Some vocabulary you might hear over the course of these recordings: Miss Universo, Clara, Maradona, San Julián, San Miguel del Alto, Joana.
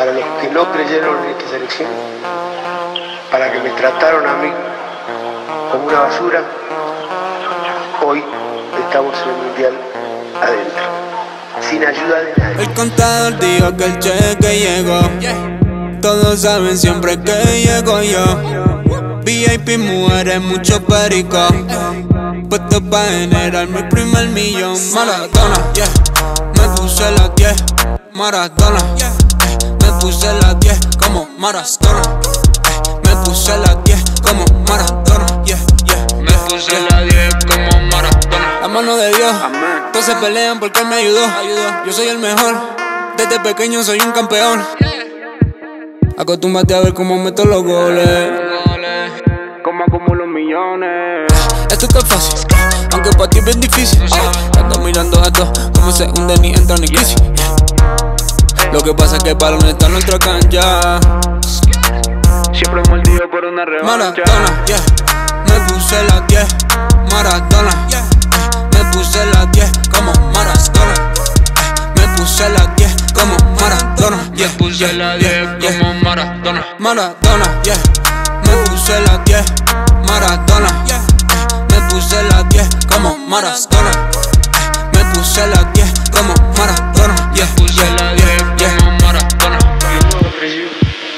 para los que no creyeron en esta selección, para que me trataron a mí como una basura, hoy estamos en el mundial adentro, sin ayuda de nadie. El contador dijo que el cheque llegó, todos saben siempre que llego yo. VIP, mujeres, mucho perico, puesto pa' generar mi primer millón. Maradona, me puse las 10, Maradona, me puse las 10 como Maradona, me puse las 10 como Maradona, me puse las 10 como Maradona. La mano de Dios, todos se pelean porque él me ayudó. Yo soy el mejor, desde pequeño soy un campeón. Acostúmbrate a ver cómo meto los goles, cómo acumulo millones. Esto está fácil, aunque para ti es bien difícil. Tanto mirando a todos como se hunden y entran en crisis. Lo que pasa es que el balón está en nuestra cancha, siempre mordido por una revancha. Maradona, me puse las 10, Maradona, me puse las 10 como Maradona, me puse las 10 como Maradona, me puse las 10 como Maradona. Maradona, me puse las 10, Maradona, me puse las 10 como Maradona, me puse las 10 como Maradona, me puse las 10 como Maradona.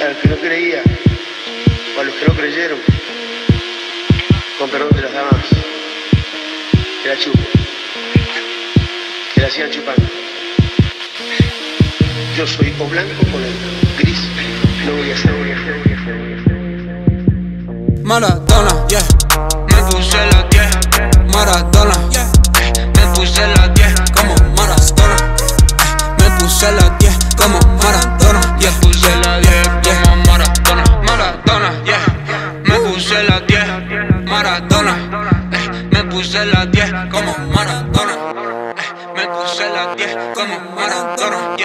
A los que no creía, o a los que no creyeron, con perdón de las damas, que la chupo, que la sigan chupando. Yo soy o blanco o negro, gris, no voy a ser, Maradona, me puse las 10, Maradona, me puse las 10 como Maradona, me puse las 10 como Maradona, me puse las 10 como Maradona. Maradona, me puse las 10, Maradona, me puse las 10 como Maradona, me puse las 10 como Maradona,